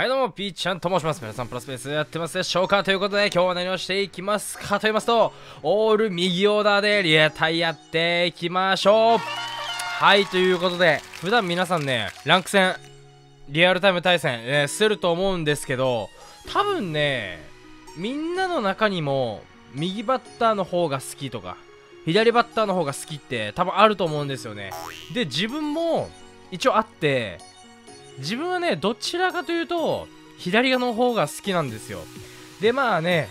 はいどうも、ピーちゃんと申します。皆さん、プロスペースやってますでしょうかということで、今日は何をしていきますかと言いますと、オール右オーダーでリアタイやっていきましょう。はい、ということで、普段皆さんね、ランク戦、リアルタイム対戦、すると思うんですけど、多分ね、みんなの中にも、右バッターの方が好きとか、左バッターの方が好きって多分あると思うんですよね。で、自分も一応あって、自分はねどちらかというと左側の方が好きなんですよ。でまあね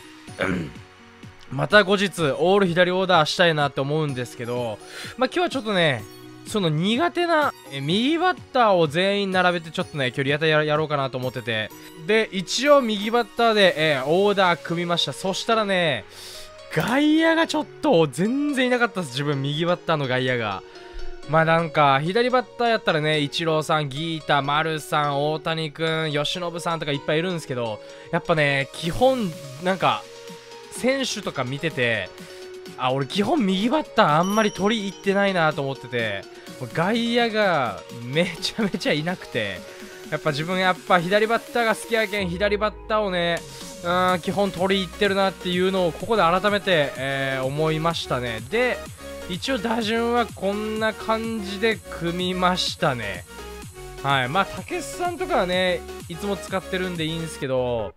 また後日オール左オーダーしたいなって思うんですけど、まあ、今日はちょっとねその苦手な右バッターを全員並べてちょっとね今日リアタイやろうかなと思ってて、で一応右バッターで、オーダー組みました。そしたらね外野がちょっと全然いなかったです。自分右バッターの外野がまあなんか左バッターやったらねイチローさん、ギータ、丸さん、大谷君、由伸さんとかいっぱいいるんですけど、やっぱね基本なんか選手とか見てて、あ俺基本右バッターあんまり取り入ってないなと思ってて、外野がめちゃめちゃいなくて、やっぱ自分やっぱ左バッターが好きやけん左バッターをね基本取り入ってるなっていうのをここで改めて、思いましたね。で一応打順はこんな感じで組みましたね。はい。まあ、たけしさんとかはね、いつも使ってるんでいいんですけど、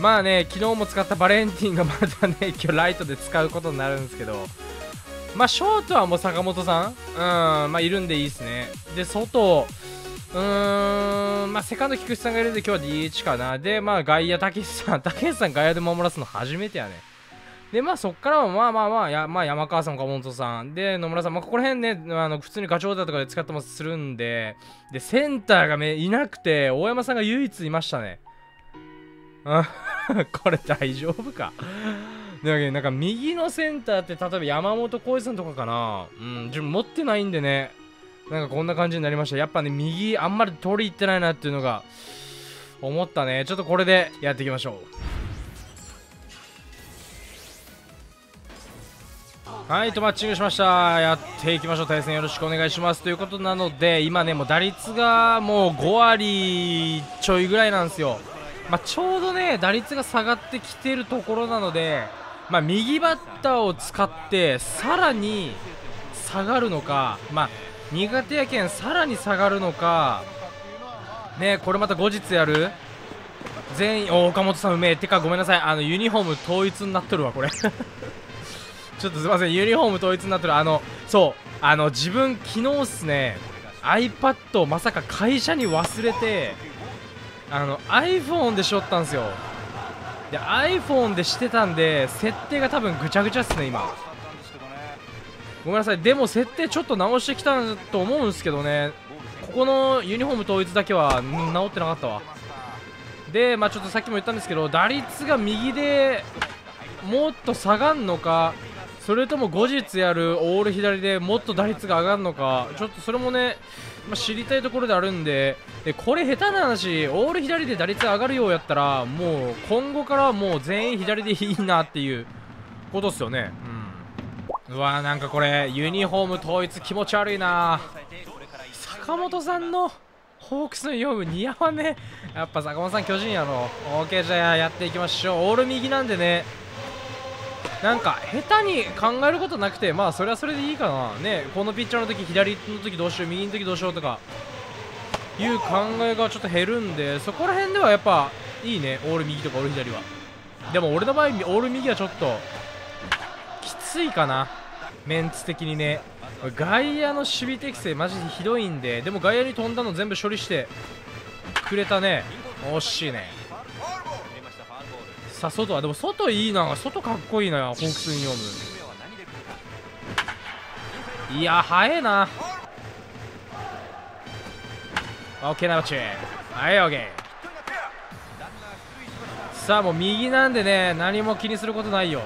まあね、昨日も使ったバレンティンがまたね、今日ライトで使うことになるんですけど、まあ、ショートはもう坂本さんまあ、いるんでいいですね。で、外、まあ、セカンド菊池さんがいるんで今日は DH かな。で、まあ、外野たけしさん、たけしさん外野で守らすの初めてやね。で、まあ、そっからは、まあ、山川さん、岡本さん、で、野村さん、まあ、ここら辺ね、普通にガチョウだとかで使ってもするんで、で、センターがいなくて、大山さんが唯一いましたね。これ大丈夫か。だけど、なんか、右のセンターって、例えば山本浩二さんとかかな。うん、自分持ってないんでね、なんかこんな感じになりました。やっぱね、右、あんまり取り入ってないなっていうのが、思ったね。ちょっとこれでやっていきましょう。はいとマッチングしました。やっていきましょう。対戦よろしくお願いしますということなので、今ねもう打率がもう5割ちょいぐらいなんですよ。まあ、ちょうどね打率が下がってきてるところなので、まあ、右バッターを使ってさらに下がるのか、まあ、苦手やけんさらに下がるのかね。これまた後日やる全員。岡本さんうめえ。てかごめんなさい、ユニフォーム統一になっとるわこれちょっとすいません、ユニフォーム統一になってる。そう、自分昨日っすね iPad をまさか会社に忘れてiPhone でしょったんですよ。で iPhone でしてたんで設定が多分ぐちゃぐちゃっすね今。ごめんなさい。でも設定ちょっと直してきたと思うんですけどね、ここのユニフォーム統一だけは直ってなかったわ。でまあちょっとさっきも言ったんですけど、打率が右でもっと下がんのか、それとも後日やるオール左でもっと打率が上がるのか、ちょっとそれもね、まあ、知りたいところであるんで、これ下手な話、オール左で打率上がるようやったら、もう今後からはもう全員左でいいなっていうことっすよね。うん、うわーなんかこれユニフォーム統一気持ち悪いな。坂本さんのホークスのユニフォーム似合わねえ。やっぱ坂本さん巨人やろ。オーケー、じゃあやっていきましょう。オール右なんでね、なんか下手に考えることなくて、まあそれはそれでいいかなね。このピッチャーの時左の時どうしよう、右の時どうしようとかいう考えがちょっと減るんで、そこら辺ではやっぱいいね、オール右とかオール左は。でも俺の場合オール右はちょっときついかな、メンツ的にね。外野の守備適性マジでひどいんで、でも外野に飛んだの全部処理してくれたね。惜しいね。さあ外はでも外いいな、外かっこいいな、ホークスユニフォーム。いや早えな。オッケーナイスチェン。はいオッケー。さあもう右なんでね何も気にすることないよ。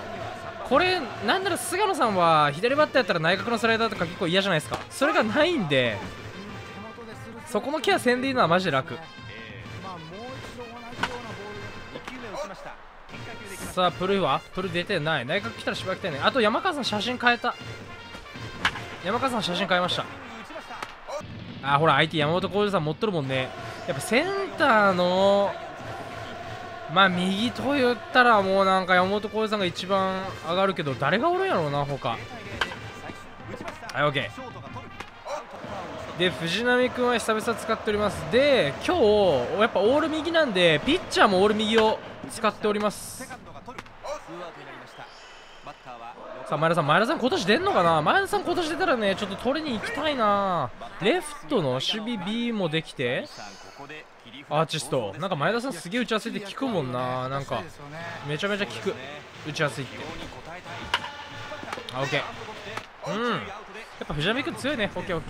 これなんなら菅野さんは左バッターやったら内角のスライダーとか結構嫌じゃないですか。それがないんでそこのケアせんでいいのはマジで楽。さあプルはプル出てない、内角来たらしばらく来てね。あと山川さん写真変えた、山川さん写真変えました。あーほら相手山本浩二さん持っとるもんね。やっぱセンターのまあ右と言ったらもうなんか山本浩二さんが一番上がるけど、誰がおるんやろうな他。はい、OK で藤波君は久々使っております。で今日やっぱオール右なんでピッチャーもオール右を使っております。さあ前田さん今年出んのかな。前田さん今年出たらねちょっと取りに行きたいな。レフトの守備 B もできてアーチスト、なんか前田さんすげえ打ち合わせで聞くもんな、なんかめちゃめちゃ聞く打ち合わせって。あ OK うん、やっぱ藤波君強いね。 OKOK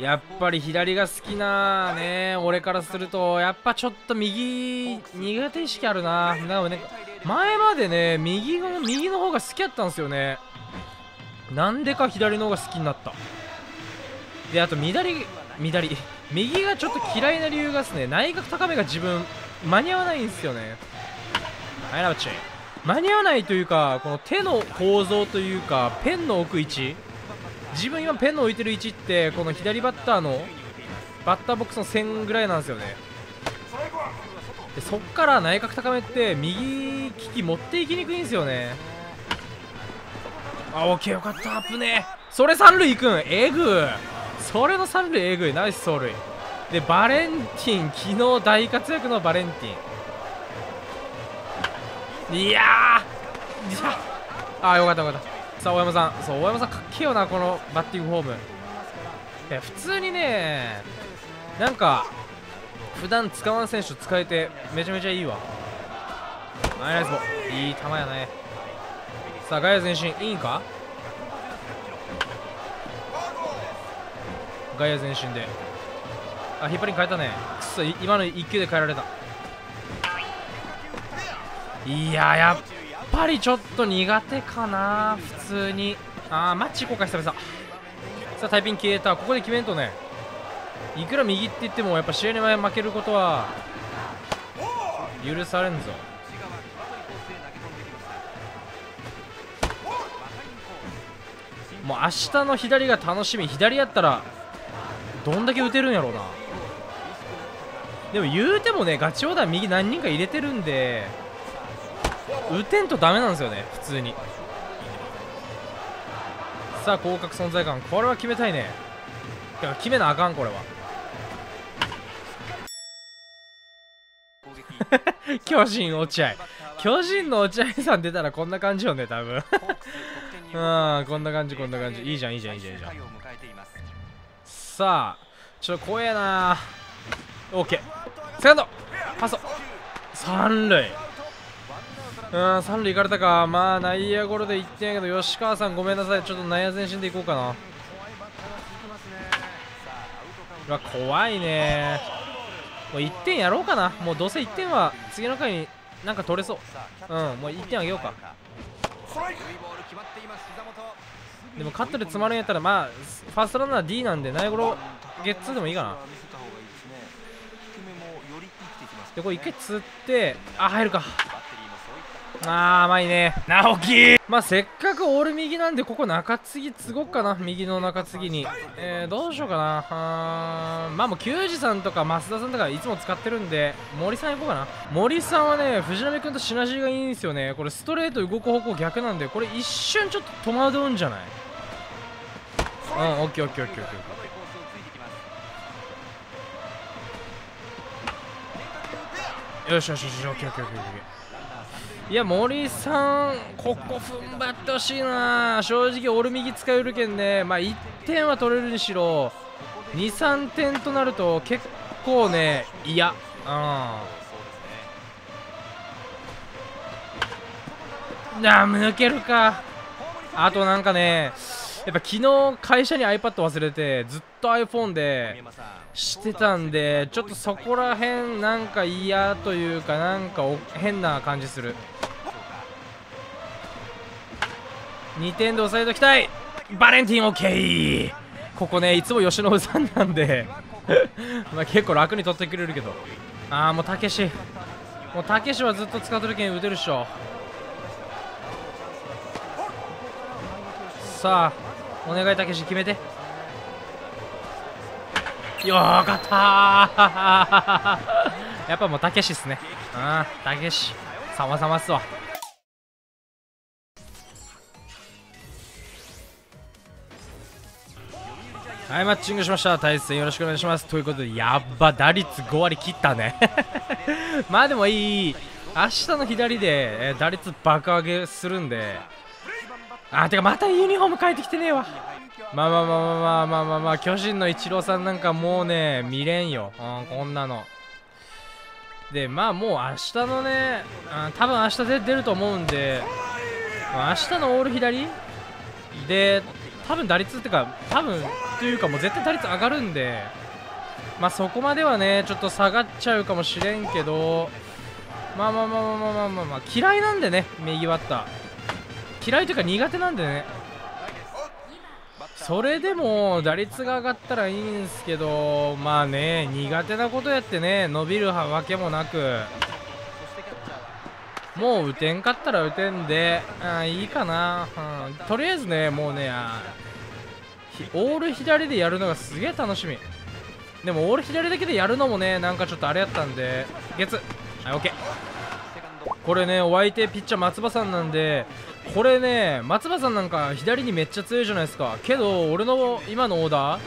やっぱり左が好きなね俺からすると、やっぱちょっと右苦手意識あるな。なんかね前までね右の方が好きやったんですよね。なんでか左の方が好きになった。であと右がちょっと嫌いな理由がですね、内角高めが自分間に合わないんですよね。はいラブチ間に合わないというか、この手の構造というかペンの置く位置、自分今ペンの置いてる位置ってこの左バッターのバッターボックスの線ぐらいなんですよね。でそっから内角高めって右利き持っていきにくいんですよね。あオッケーよかった。アップねそれ三塁いくんえぐ、それの三塁えぐい。ナイス走塁でバレンティン、昨日大活躍のバレンティン。いやあよかったよかった。さあ大山さん、そう大山さんかっけえよなこのバッティングフォーム。普通にねなんか普段使わん選手使えてめちゃめちゃいいわ。ナイスボールいい球やね。さあガイア前進いいんか、ガイア前進であ引っ張りに変えたね。くそ今の1球で変えられた。いややっぱりちょっと苦手かな普通に。あーマッチ行こうか久々。さあタイピン消えた。ここで決めんとね、いくら右って言ってもやっぱ試合に前負けることは許されんぞ。もう明日の左が楽しみ。左やったらどんだけ打てるんやろうな。でも言うてもねガチオーダー右何人か入れてるんで打てんとダメなんですよね普通に。さあ広角存在感、これは決めたいね。だから決めなあかんこれは。巨人の落合さん出たらこんな感じよね多分。うんこんな感じいいじゃん。さあちょっと怖えな。オッケーセカンドパス三塁、うん三塁行かれたか。まあ内野ゴロで1点やけど吉川さんごめんなさい、ちょっと内野前進で行こうかな。うわ怖いね。もう1点やろうかな、もうどうせ1点は次の回になんか取れそう。うんもう1点あげようか。でもカットで詰まるんやったらまあファーストランナー D なんで内ゴロゲッツーでもいいかな。でこれ1回釣ってあ入るか。あー甘いね直樹。まあせっかくオール右なんでここ中継ぎ継ごうかな。右の中継ぎにどうしようかな。まあもう球児さんとか増田さんとかいつも使ってるんで森さんいこうかな。森さんはね藤波君とシナジーがいいんですよね。これストレート動く方向逆なんでこれ一瞬ちょっと戸惑うんじゃない。うん OKOKOKOK よし OKOKOKOK。いや森さんここ踏ん張ってほしいな。正直オール右使えるけんね、まあ1点は取れるにしろ 2,3 点となると結構ねいや抜けるか。あとなんかねやっぱ昨日会社に iPad 忘れてずっと iPhone でしてたんでちょっとそこら辺なんか嫌というかなんか変な感じする。2点で抑えときたい。バレンティン OK。 ここねいつも吉野さんなんでまあ結構楽に取ってくれるけど。ああもうたけしはずっと使ってるけん打てるっしょ。さあお願いたけし決めてよーかったーやっぱもうたけしっすね。うん、たけし様々っすわ。はい、マッチングしました。対戦よろしくお願いします。ということで、やっば打率5割切ったねまあでもいい、明日の左で打率爆上げするんで。あ、てかまたユニフォーム変えてきてねえわ。まあまあまあまあまあまあまあ、巨人のイチローさんなんかもうね見れんよ、こんなので。まあもう明日のね、多分明日で出ると思うんで、明日のオール左で多分打率ってか、多分というかもう絶対打率上がるんで、まあそこまではねちょっと下がっちゃうかもしれんけど、まあまあまあまあまあまあまあ、嫌いなんでね、右バッター嫌いというか苦手なんでね。それでも打率が上がったらいいんですけど、まあね、苦手なことやってね伸びるわけもなく、もう打てんかったら打てんで、いいかな、とりあえずね。もうね、オール左でやるのがすげえ楽しみ。でもオール左だけでやるのもね、なんかちょっとあれやったんで、月、はい、オッケー。これね、お相手ピッチャー松葉さんなんで、これね、松葉さんなんか左にめっちゃ強いじゃないですか。けど俺の今のオーダ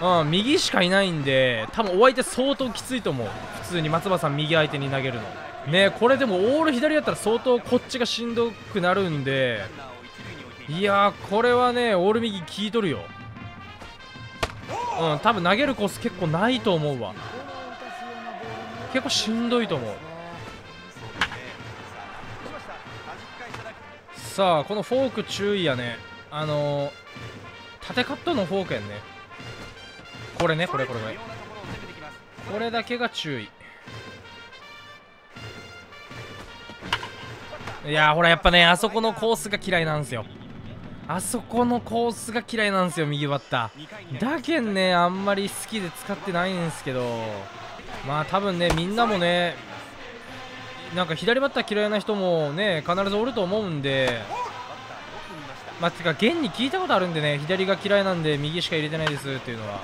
ー、右しかいないんで、多分お相手相当きついと思う。普通に松葉さん右相手に投げるのね。これでもオール左だったら相当こっちがしんどくなるんで、いやー、これはねオール右効いとるよ。多分投げるコース結構ないと思うわ。結構しんどいと思う。さあ、このフォーク注意やね。縦カットのフォークやんね。これね、これこれだけが注意。いやー、ほらやっぱね、あそこのコースが嫌いなんですよ。あそこのコースが嫌いなんですよ、右バッターだけんね。あんまり好きで使ってないんですけど、まあ多分ね、みんなもね、なんか左バッター嫌いな人もね必ずおると思うんで、まあてか現に聞いたことあるんでね、左が嫌いなんで右しか入れてないですっていうのは。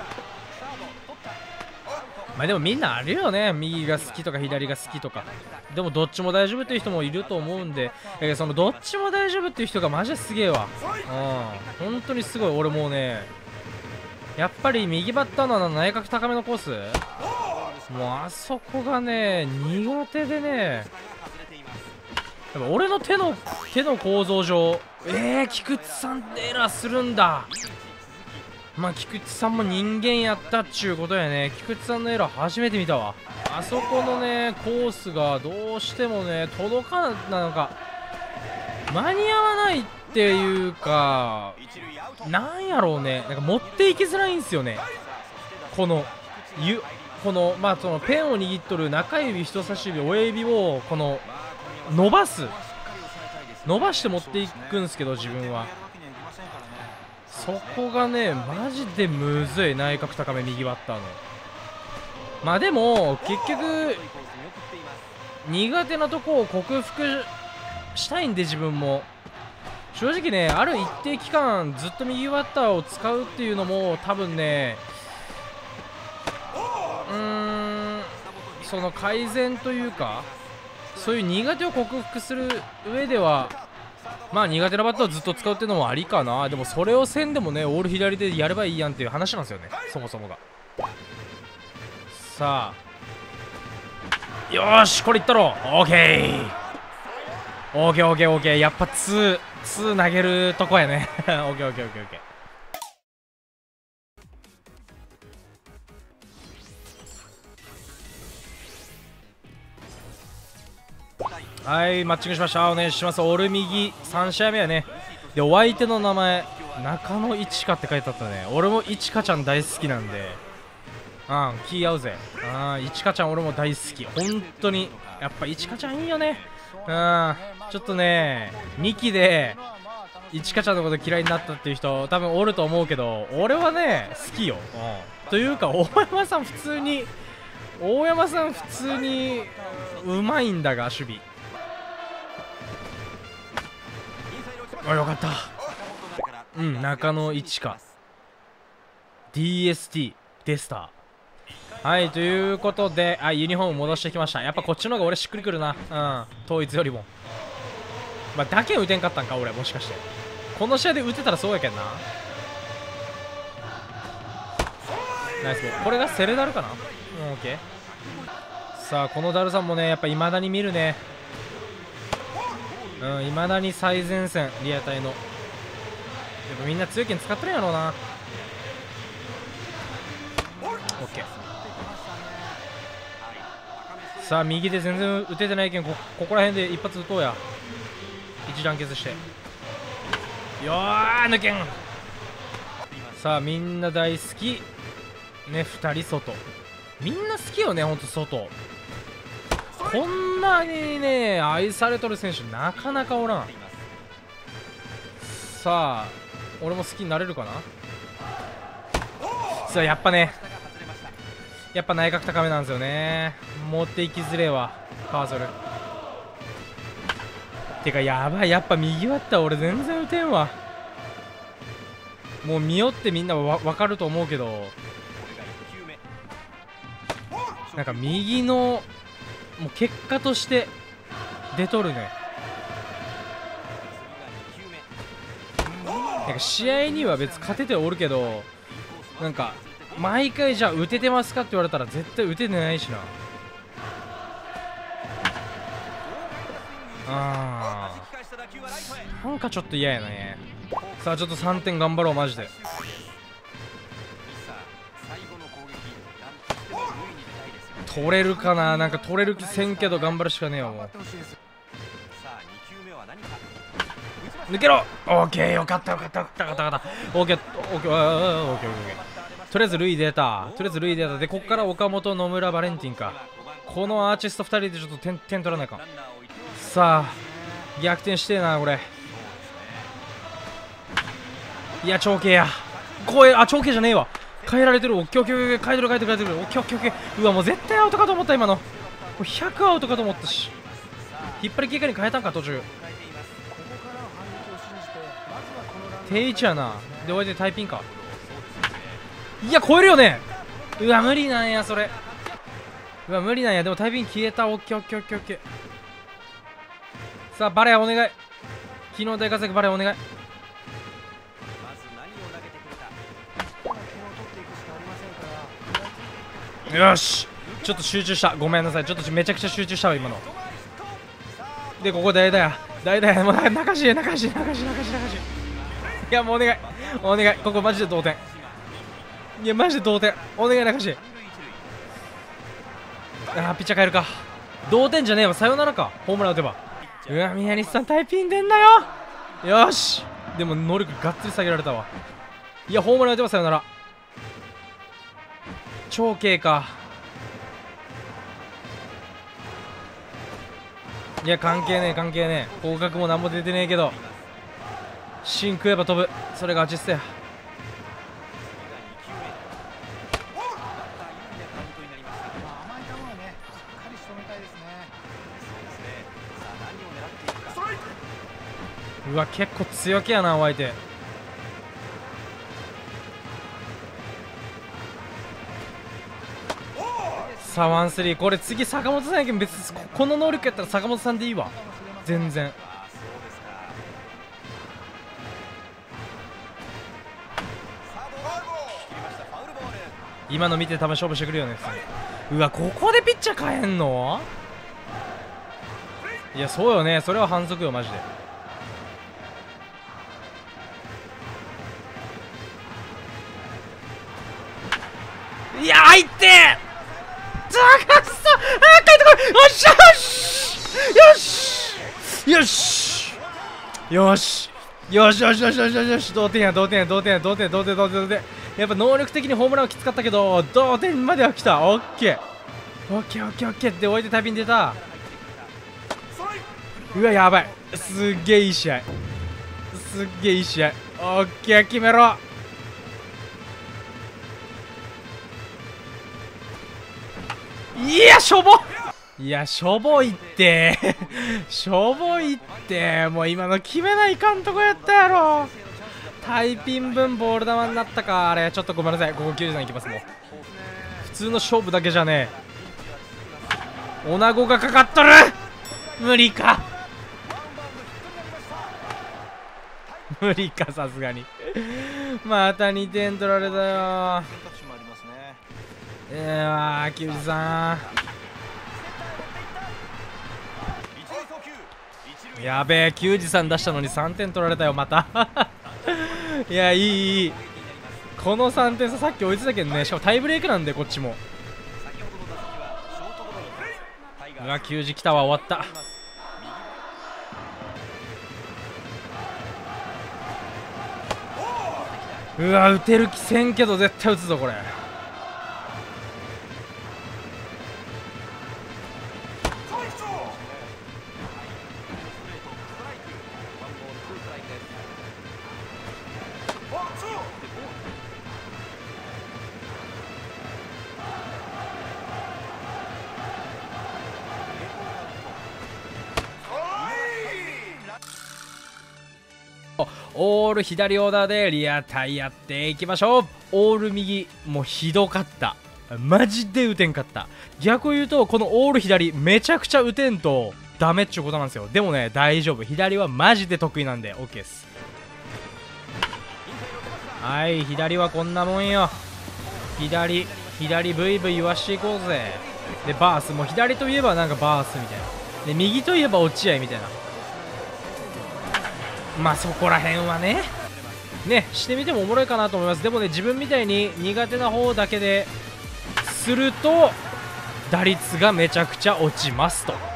まあでもみんなあるよね、右が好きとか左が好きとか。でもどっちも大丈夫っていう人もいると思うんで、そのどっちも大丈夫っていう人がマジですげえわ。本当にすごい。俺もうね、やっぱり右バッターの内角高めのコース、もうあそこがね苦手でね、やっぱ俺の手の構造上、菊池さんエラーするんだ。まあ菊池さんも人間やったっちゅうことやね。菊池さんのエラー初めて見たわ。あそこのねコースがどうしてもね届かない、なんか間に合わないっていうか、なんやろうね、なんか持っていきづらいんですよね。このまあそのペンを握っとる中指、人差し指、親指をこの伸ばして持っていくんですけど、自分はそこがねマジでむずい。内角高め右バッターの、まあでも結局苦手なとこを克服したいんで、自分も正直ね、ある一定期間ずっと右バッターを使うっていうのも多分ね、その改善というか、そういう苦手を克服する上では、まあ苦手なバッターをずっと使うっていうのもありかな。でもそれをせんでもね、オール左でやればいいやんっていう話なんですよね、そもそもが。さあ、よーし、これいったろう。オーケーオーケーオーケーオーケー。やっぱ2投げるとこやねオーケーオーケーオーケーオーケー。はい、マッチングしました。お願いします。オール右3試合目やね。で、お相手の名前中野いちかって書いてあったね。俺もいちかちゃん大好きなんで、気合うぜ。いちかちゃん俺も大好き、本当に。やっぱいちかちゃんいいよね。ちょっとね2期でいちかちゃんのこと嫌いになったっていう人多分おると思うけど、俺はね好きよ。というか大山さん普通にうまいんだが、守備よかった。中野一華 DST デスター。はい、ということで、あ、ユニフォーム戻してきました。やっぱこっちの方が俺しっくりくるな。うん、統一よりも。まあ、だけ打てんかったんか、俺、もしかして。この試合で打てたらそうやけんな。ナイスボール。これがセレダルかな。うん、オッケー。さあ、このダルさんもね、やっぱ未だに見るね。うん、未だに最前線、リアタイの。やっぱみんな強い剣使ってるんやろうな。オッケー。さあ右で全然打ててないけん ここら辺で一発打とうや。一団結してよー抜けん。さあみんな大好きね、2人外みんな好きよね、ほんと外。こんなにね愛されとる選手なかなかおらん。さあ俺も好きになれるかな。さあやっぱね、やっぱ内角高めなんですよね。持っていきづれえわパーソル。てかやばい、やっぱ右バッター俺全然打てんわ。もう見よってみんな分かると思うけど、なんか右のもう結果として出とるね。なんか試合には別勝てておるけど、なんか毎回じゃあ打ててますかって言われたら絶対打ててないしな。あーなんかちょっと嫌やね。さあちょっと3点頑張ろうマジで。取れるかな、なんか取れる気せんけど頑張るしかねえよもう。抜けろ。オーケー、よかったよかったよかったよかった。オーケーオーケーオーケーオーケー。とりあえず塁出た、とりあえず塁出たで、ここから岡本、野村、バレンティンか。このアーチスト2人でちょっと 点取らないか。さあ逆転してえなこれ。いや長径やこれ、あ長径じゃねえわ、変えられてる。おっきおきおき変えてる変えてる変えてる。おっきおきおき、うわもう絶対アウトかと思った。今のこれ100アウトかと思ったし、引っ張り結果に変えたんか途中。定位置やなで、おいでタイピンか。いや超えるよね。うわ無理なんやそれ。うわ無理なんや。でもタイピン消えた。オッケーオッケーオッケーオッケー。さあバレーお願い、昨日大活躍バレーお願い。よしちょっと集中した、ごめんなさい。ちょっとめちゃくちゃ集中したわ今ので。ここ代打や代打や、もう中し中し中し中し中し。いやもうお願いお願い、ここマジで同点。いやマジで同点お願いなかし。ああピッチャー変えるか。同点じゃねえわ、さよならか、ホームラン打てば。うわ宮西さんタイピン出んなよ。よしでも能力がっつり下げられたわ。いやホームラン打てばさよなら。長径か、いや関係ねえ関係ねえ、広角も何も出てねえけど芯食えば飛ぶ、それがアシストや。うわ結構強気やなお相手。さあワンスリー、これ次坂本さんやけん、別にこの能力やったら坂本さんでいいわ全然。今の見て球勝負してくるよね。うわここでピッチャー変えんの、いやそうよね、それは反則よマジで。いや入って高くそ、あ帰ってこい、よしよしよしよしよしよしよしよしよしよし、同点や同点や同点や同点同点同点同点。やっぱ能力的にホームランはきつかったけど同点までは来た。オッケーオッケーオッケーオッケーで、おいでタイピン出た。うわやばい、すっげえいい試合、すっげえいい試合。オッケー決めろ。いやしょぼい、やしょぼいってしょぼいって、もう今の決めないかんとこやったやろ。タイピン分ボール球になったかあれ、ちょっとごめんなさい。ここ93いきますもう。通の勝負だけじゃねえ。女子がかかっとる。無理か無理か、さすがにまた2点取られたよ。キュウジさんやべえ、キュウジさん出したのに3点取られたよまたいや、いいこの3点差さっき追いついたけどね。しかもタイブレークなんでこっちも。うわ、キュウジ来たわ。終わった。うわ、打てる気せんけど絶対打つぞこれ。オール左オーダーでリアタイやっていきましょう。オール右もうひどかった。マジで打てんかった。逆を言うとこのオール左めちゃくちゃ打てんとダメっちゅうことなんですよ。でもね大丈夫、左はマジで得意なんで OK です。はい、左はこんなもんよ。左ブイブイ言わしていこうぜ。でバースも左といえばなんかバースみたいな、で右といえば落合みたいな、まあそこら辺はねしてみてもおもろいかなと思います。でもね、自分みたいに苦手な方だけですると打率がめちゃくちゃ落ちますと。